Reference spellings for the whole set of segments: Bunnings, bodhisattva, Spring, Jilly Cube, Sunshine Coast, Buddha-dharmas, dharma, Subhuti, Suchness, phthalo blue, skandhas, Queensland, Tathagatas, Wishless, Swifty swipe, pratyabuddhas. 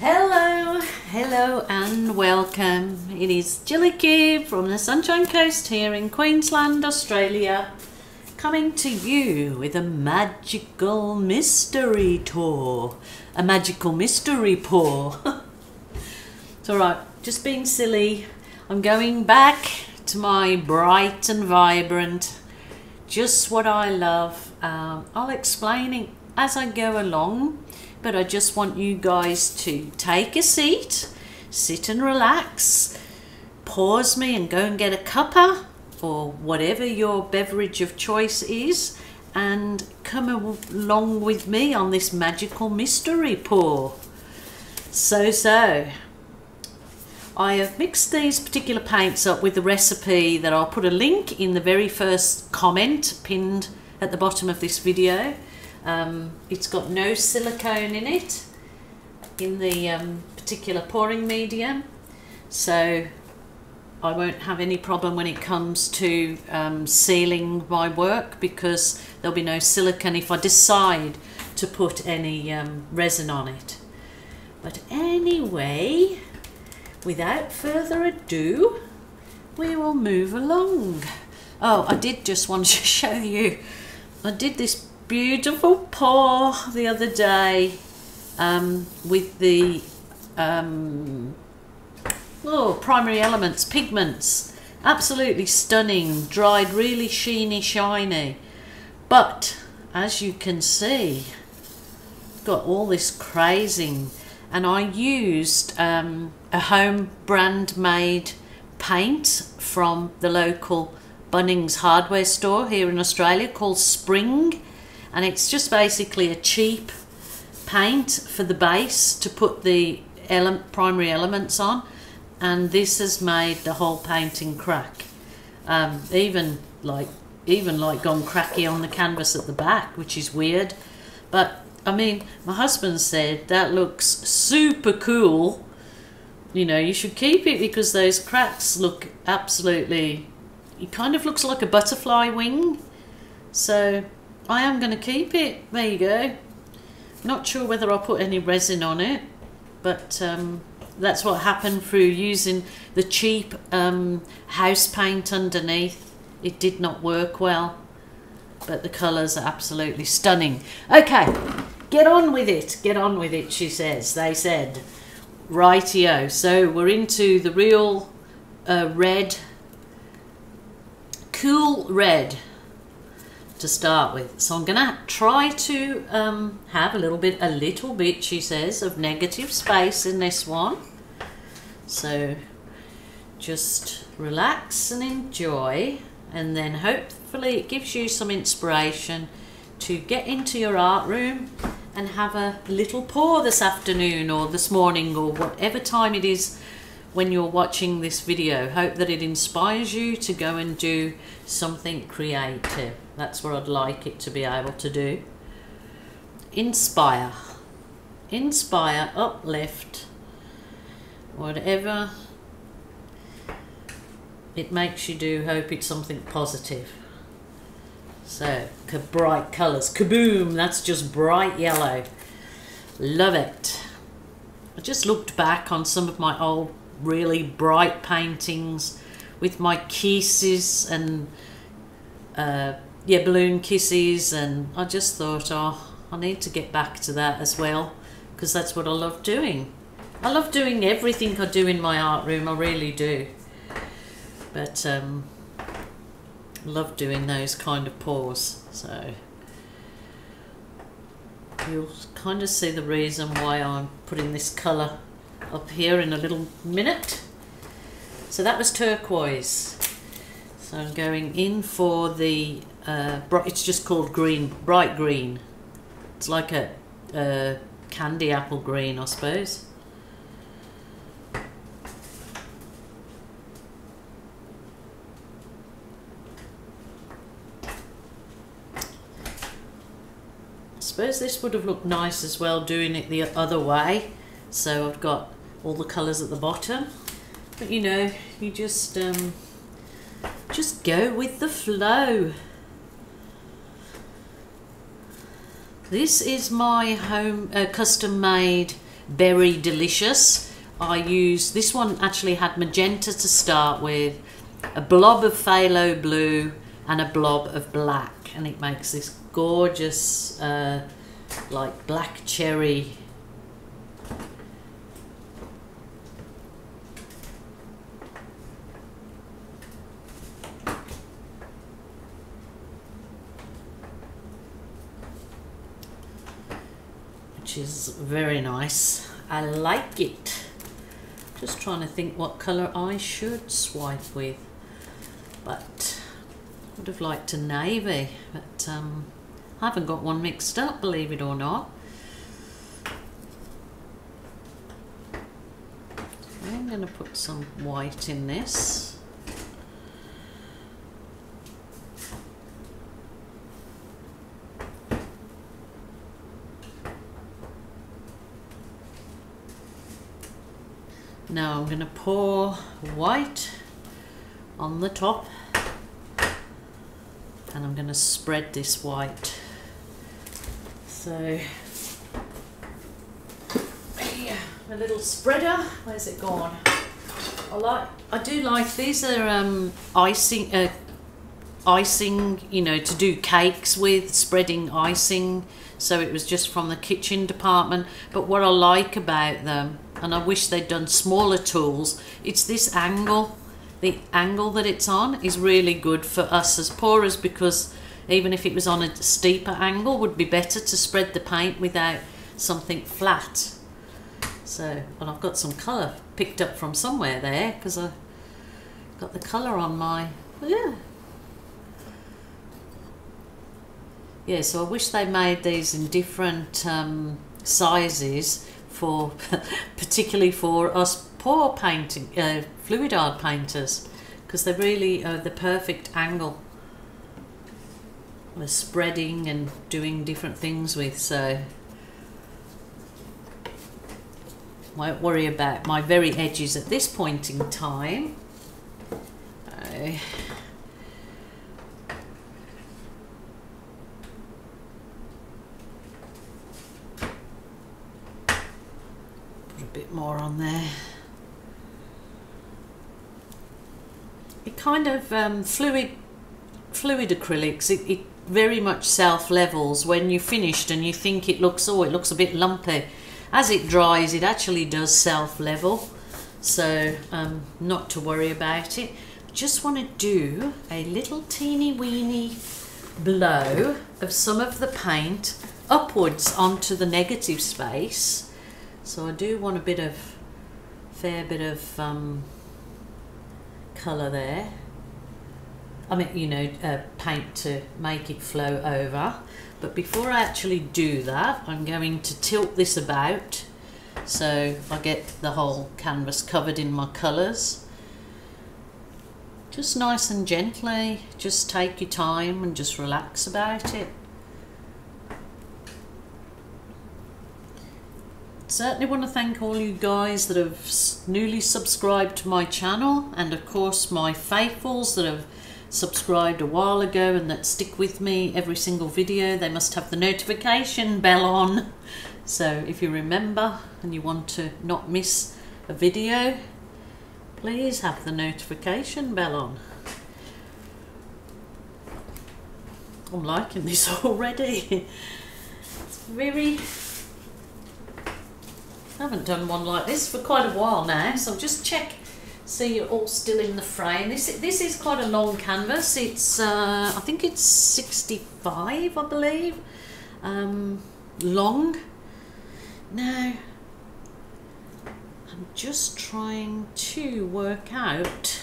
Hello and welcome. It is Jilly Cube from the Sunshine Coast here in Queensland, Australia, coming to you with a magical mystery tour, a magical mystery pour. It's alright, just being silly. I'm going back to my bright and vibrant, just what I love. I'll explain it as I go along, but I just want you guys to take a seat, sit and relax, pause me and go and get a cuppa or whatever your beverage of choice is, and come along with me on this magical mystery pour. So I have mixed these particular paints up with the recipe that I'll put a link in the very first comment pinned at the bottom of this video. It's got no silicone in it, in the particular pouring medium, so I won't have any problem when it comes to sealing my work, because there'll be no silicone if I decide to put any resin on it. But anyway, without further ado, we will move along. Oh, I did just want to show you, I did this beautiful pour the other day with the primary elements pigments. Absolutely stunning, dried really sheeny shiny, but as you can see, got all this crazing, and I used a home brand made paint from the local Bunnings hardware store here in Australia called Spring. And it's just basically a cheap paint for the base to put the primary elements on, and this has made the whole painting crack. Even gone cracky on the canvas at the back, which is weird. But I mean, my husband said that looks super cool. You know, you should keep it because those cracks look absolutely. It kind of looks like a butterfly wing. So I am going to keep it. There you go. Not sure whether I'll put any resin on it, but that's what happened through using the cheap house paint underneath. It did not work well, but the colours are absolutely stunning. Okay, get on with it. Get on with it, she says. They said. Rightio. So we're into the real red, cool red, to start with. So I'm gonna try to have a little bit, she says, of negative space in this one, so just relax and enjoy, and then hopefully it gives you some inspiration to get into your art room and have a little pour this afternoon or this morning or whatever time it is when you're watching this video. Hope that it inspires you to go and do something creative. That's what I'd like it to be able to do. Inspire. Inspire, uplift, whatever it makes you do. Hope it's something positive. So, bright colours. Kaboom! That's just bright yellow. Love it. I just looked back on some of my old really bright paintings with my kisses and balloon kisses, and I just thought, oh, I need to get back to that as well, because that's what I love doing. I love doing everything I do in my art room, I really do, but love doing those kind of pours, so you'll kind of see the reason why I'm putting this colour up here in a little minute. So that was turquoise. So I'm going in for the it's just called green, bright green. It's like a candy apple green, I suppose. I suppose this would have looked nice as well doing it the other way, so I've got all the colours at the bottom, but you know, you just go with the flow. This is my home custom made berry delicious. I used, this one actually had magenta to start with, a blob of phthalo blue and a blob of black, and it makes this gorgeous like black cherry which is very nice. I like it. Just trying to think what colour I should swipe with, but I would have liked a navy, but I haven't got one mixed up, believe it or not. Okay, I'm going to put some white in this. Now I'm going to pour white on the top, and I'm going to spread this white. So, my little spreader, where's it gone? I do like these are icing, you know, to do cakes with, spreading icing. So it was just from the kitchen department. But what I like about them, and I wish they'd done smaller tools, it's this angle. The angle that it's on is really good for us as pourers, because even if it was on a steeper angle, would be better to spread the paint without something flat. So, and I've got some colour picked up from somewhere there, because I got the colour on my, yeah, so I wish they made these in different sizes, for particularly for us pour painting, fluid art painters, because they really are the perfect angle for spreading and doing different things with. So I won't worry about my very edges at this point in time. Bit more on there. It kind of fluid acrylics, it very much self levels when you're finished, and you think it looks, oh, it looks a bit lumpy. As it dries, it actually does self level, so not to worry about it. Just want to do a little teeny weeny blow of some of the paint upwards onto the negative space. So I do want a bit of, fair bit of colour there. I mean, you know, paint to make it flow over. But before I actually do that, I'm going to tilt this about so I get the whole canvas covered in my colours. Just nice and gently, just take your time and just relax about it. Certainly want to thank all you guys that have newly subscribed to my channel, and of course my faithfuls that have subscribed a while ago and that stick with me every single video. They must have the notification bell on, so if you remember and you want to not miss a video, please have the notification bell on. I'm liking this already. It's very, I haven't done one like this for quite a while now, so I'll just check, see you're all still in the frame. This is quite a long canvas. It's I think it's 65, I believe, long. Now I'm just trying to work out,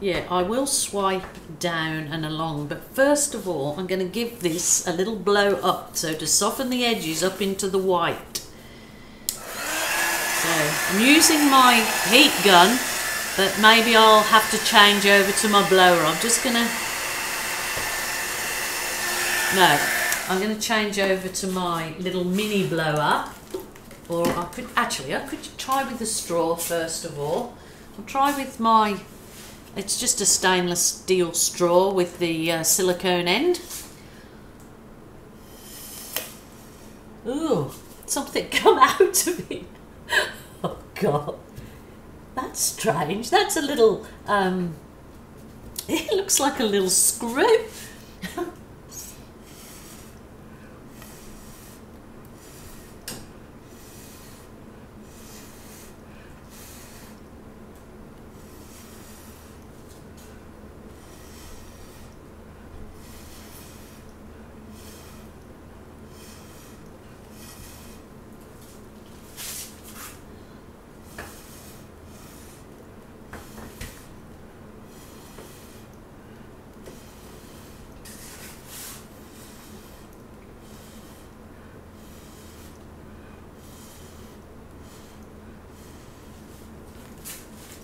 yeah, I will swipe down and along, but first of all I'm going to give this a little blow up, so to soften the edges up into the white. I'm using my heat gun, but maybe I'll have to change over to my blower. I'm just gonna, no, I'm gonna change over to my little mini blower, or I could actually, I could try with the straw first of all. I'll try with my, it's just a stainless steel straw with the silicone end. Ooh, something come out of me. Oh God, that's strange. That's a little, it looks like a little screw.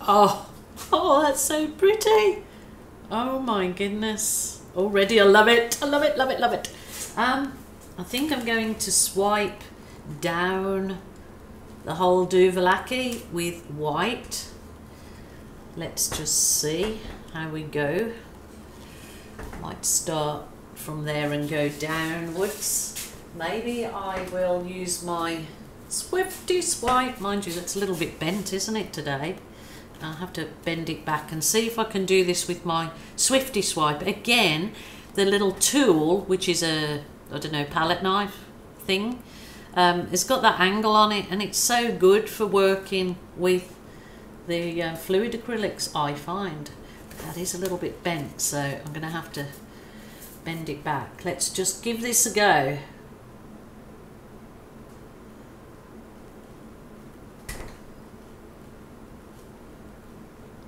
Oh, oh, that's so pretty. Oh my goodness. Already I love it. I love it, love it, love it. I think I'm going to swipe down the whole Duvalaki with white. Let's just see how we go. Might start from there and go downwards. Maybe I will use my Swifty swipe. Mind you, that's a little bit bent, isn't it, today? I'll have to bend it back and see if I can do this with my Swifty swipe. Again, the little tool, which is a, I don't know, palette knife thing, it's got that angle on it, and it's so good for working with the fluid acrylics, I find. But that is a little bit bent, so I'm going to have to bend it back. Let's just give this a go.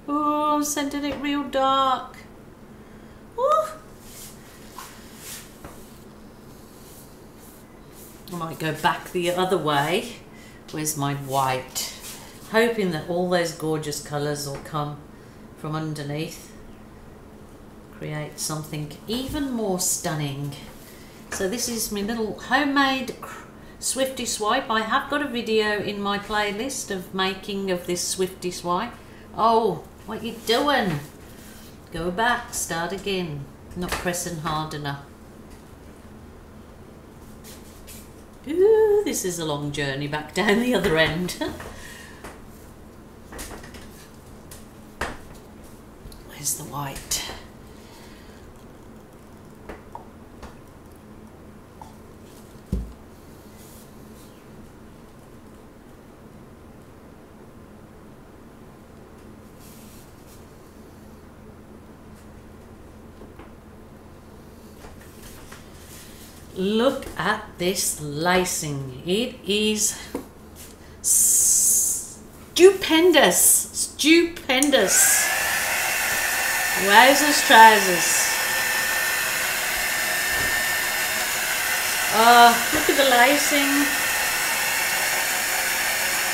Oh, I'm sending it real dark. Ooh. I might go back the other way. Where's my white? Hoping that all those gorgeous colours will come from underneath. Create something even more stunning. So this is my little homemade Swifty swipe. I have got a video in my playlist of making of this Swifty swipe. Oh, what you doing? Go back, start again. Not pressing hard enough. Ooh, this is a long journey back down the other end. Where's the white? Look at this lacing. It is stupendous. Stupendous. Wowzers trousers. Oh, look at the lacing.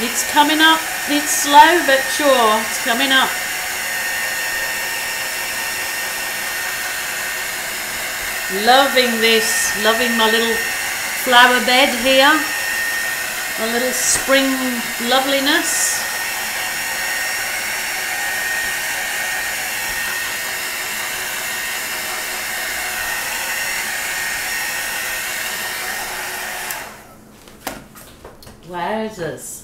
It's coming up. It's slow but sure. It's coming up. Loving this, loving my little flower bed here, my little spring loveliness. Wowzers.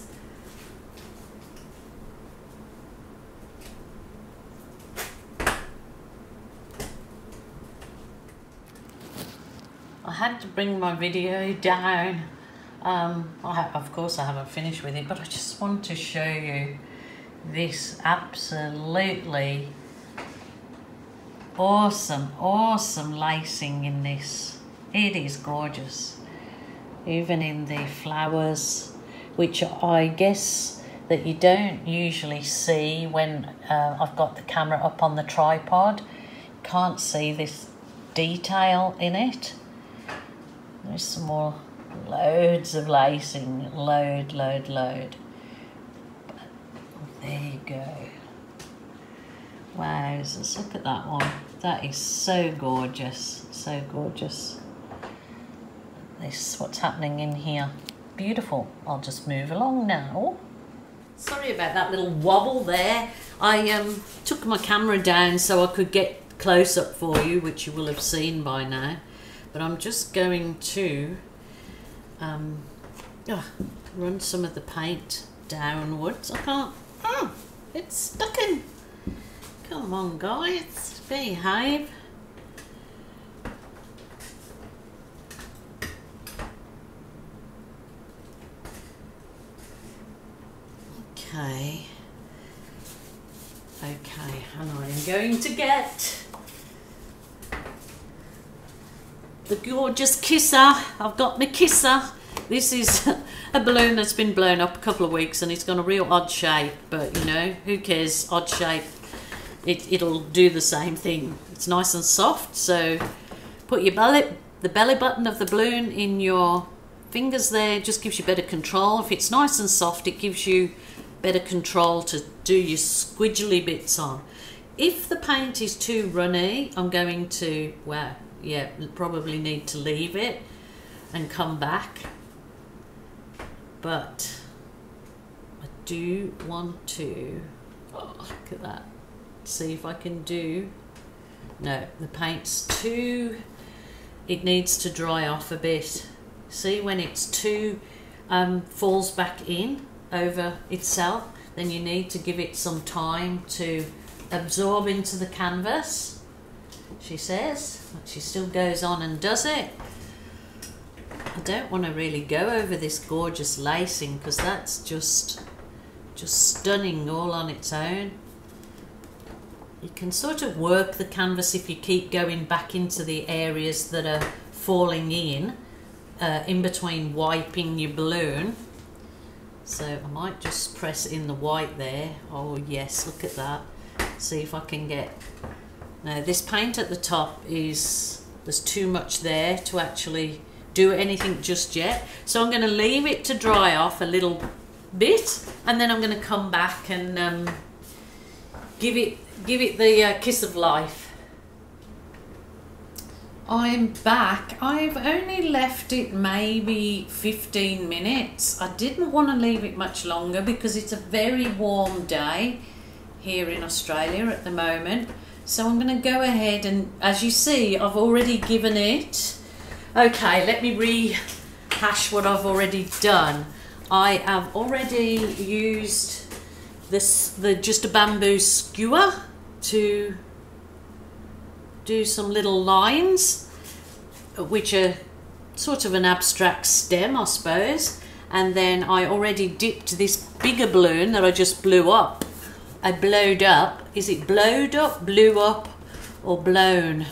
I had to bring my video down. Of course I haven't finished with it, but I just want to show you this absolutely awesome, awesome lacing in this. It is gorgeous, even in the flowers, which I guess that you don't usually see when I've got the camera up on the tripod. Can't see this detail in it. There's some more loads of lacing, load. But there you go. Wow, let's look at that one. That is so gorgeous, so gorgeous. This is what's happening in here. Beautiful. I'll just move along now. Sorry about that little wobble there. I took my camera down so I could get close up for you, which you will have seen by now. But I'm just going to run some of the paint downwards. I can't. Oh, it's stuck in. Come on, guys, behave. Okay. Okay, and I am going to get the gorgeous kisser. I've got my kisser. This is a balloon that's been blown up a couple of weeks and it's got a real odd shape, but you know, who cares? Odd shape, it'll do the same thing. It's nice and soft, so put your belly button of the balloon in your fingers there. It just gives you better control. If it's nice and soft, it gives you better control to do your squiggly bits on. If the paint is too runny, I'm going to, well, yeah, probably need to leave it and come back, but I do want to, oh, look at that, see if I can do, no, the paint's too, it needs to dry off a bit. See, when it's too, falls back in over itself, then you need to give it some time to absorb into the canvas, she says, but she still goes on and does it. I don't want to really go over this gorgeous lacing because that's just stunning all on its own. You can sort of work the canvas if you keep going back into the areas that are falling in between wiping your balloon. So I might just press in the white there. Oh yes, look at that. See if I can get... Now this paint at the top is... There's too much there to actually do anything just yet. So I'm going to leave it to dry off a little bit and then I'm going to come back and give it the kiss of life. I'm back. I've only left it maybe 15 minutes. I didn't want to leave it much longer because it's a very warm day here in Australia at the moment. So I'm going to go ahead and, as you see, I've already given it. Okay, let me rehash what I've already done. I have already used this, just a bamboo skewer to do some little lines, which are sort of an abstract stem, I suppose. And then I already dipped this bigger balloon that I just blew up. I blowed up. Is it blowed up, blew up, or blown?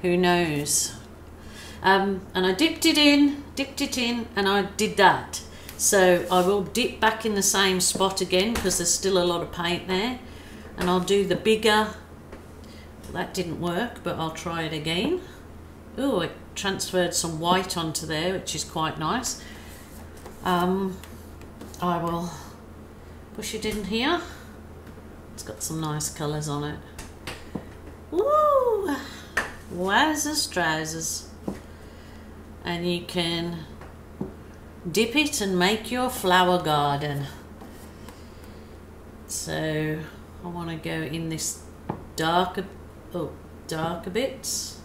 Who knows? And I dipped it in, and I did that. So I will dip back in the same spot again because there's still a lot of paint there. And I'll do the bigger. That didn't work, but I'll try it again. Oh, it transferred some white onto there, which is quite nice. I will push it in here. It's got some nice colours on it. Woo! Wowzers, trousers. And you can dip it and make your flower garden. So I want to go in this darker... Oh, darker bits.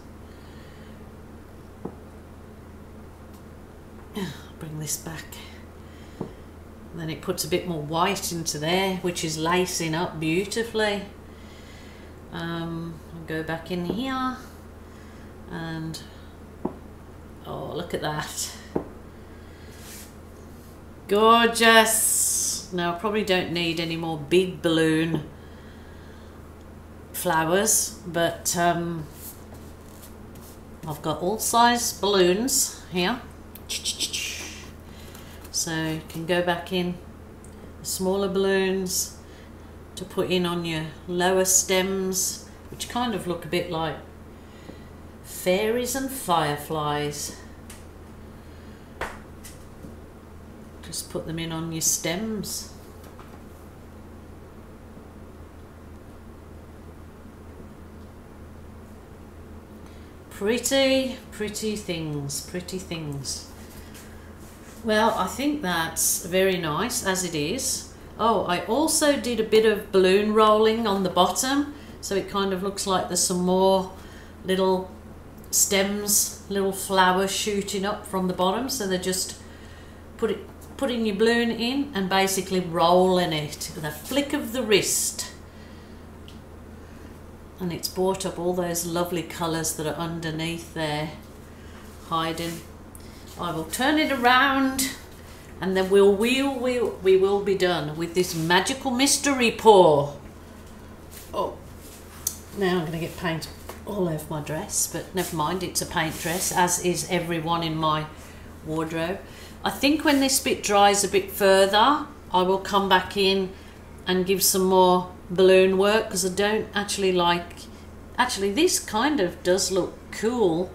Bring this back. And then it puts a bit more white into there, which is lacing up beautifully. I'll go back in here and, oh, look at that. Gorgeous. Now I probably don't need any more big balloon flowers, but I've got all size balloons here, so you can go back in the smaller balloons to put in on your lower stems, which kind of look a bit like fairies and fireflies. Just put them in on your stems. Pretty things. Well, I think that's very nice as it is. Oh, I also did a bit of balloon rolling on the bottom, so it kind of looks like there's some more little stems, little flowers shooting up from the bottom, so they're just putting your balloon in and basically rolling it with a flick of the wrist, and it's brought up all those lovely colours that are underneath there hiding. I will turn it around and then we will be done with this magical mystery pour. Oh, now I'm going to get paint all over my dress, but never mind, it's a paint dress, as is everyone in my wardrobe. I think when this bit dries a bit further, I will come back in and give some more balloon work, because I don't actually like, actually this kind of does look cool.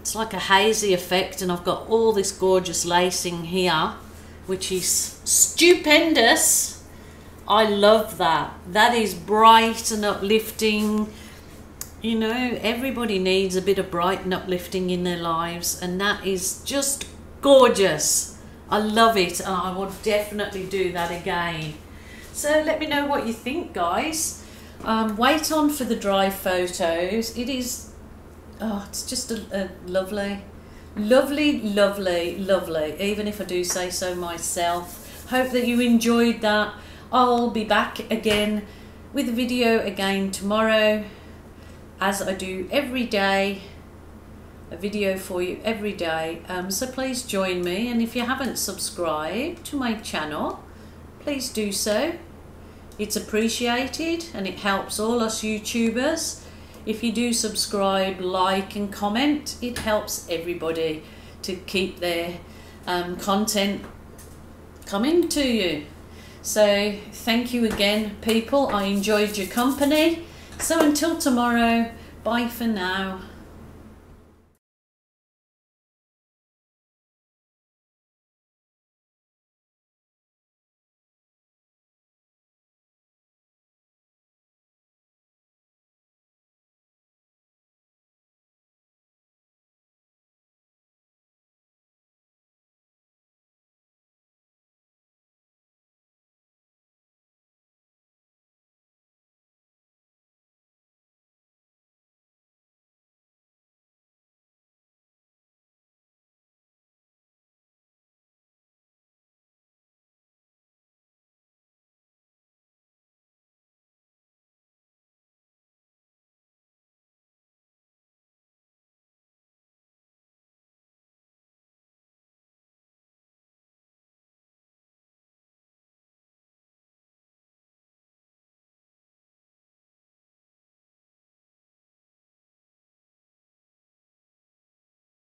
It's like a hazy effect, and I've got all this gorgeous lacing here, which is stupendous. I love that. That is bright and uplifting. You know, everybody needs a bit of bright and uplifting in their lives, and that is just gorgeous. I love it, and I will definitely do that again. So let me know what you think, guys. Wait on for the dry photos. It is... oh, it's just a lovely, lovely, lovely, lovely, even if I do say so myself. Hope that you enjoyed that. I'll be back again with a video again tomorrow, as I do every day, a video for you every day. So please join me, and if you haven't subscribed to my channel, please do so. It's appreciated and it helps all us YouTubers. If you do subscribe, like and comment, it helps everybody to keep their content coming to you. So thank you again, people. I enjoyed your company. So until tomorrow, bye for now.